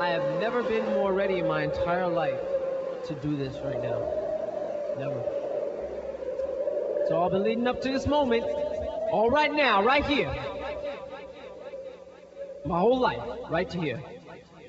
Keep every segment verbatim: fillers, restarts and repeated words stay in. I have never been more ready in my entire life to do this right now. Never. It's all been leading up to this moment. All right now, right here. My whole life, right to here.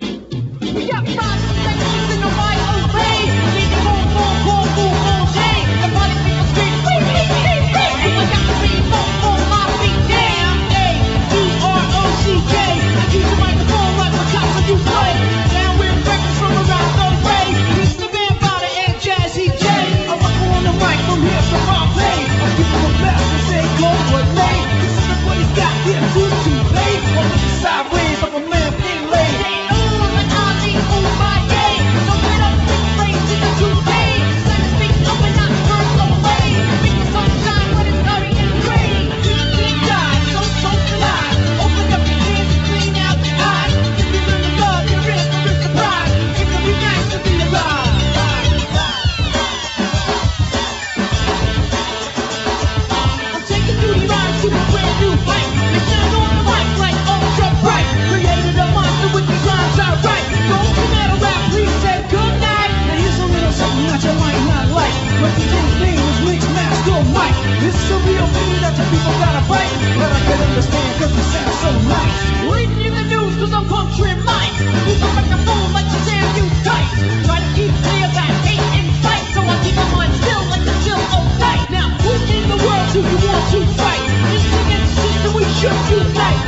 We got five seconds in the right away. We can go full, full, full, full day. The money in the street, we, we, we, we. And I got three, four, four, five, feet, damn, day. D R O C K. I use the microphone like the cops when you play. Now we're breaking from around the way. This the band about it and Jazzy J. I rock on the mic from here to Bombay. I keep on bouncing, say go away. This is what he got here, too, too late. On the sideways, I'm a man being laid. Should you like?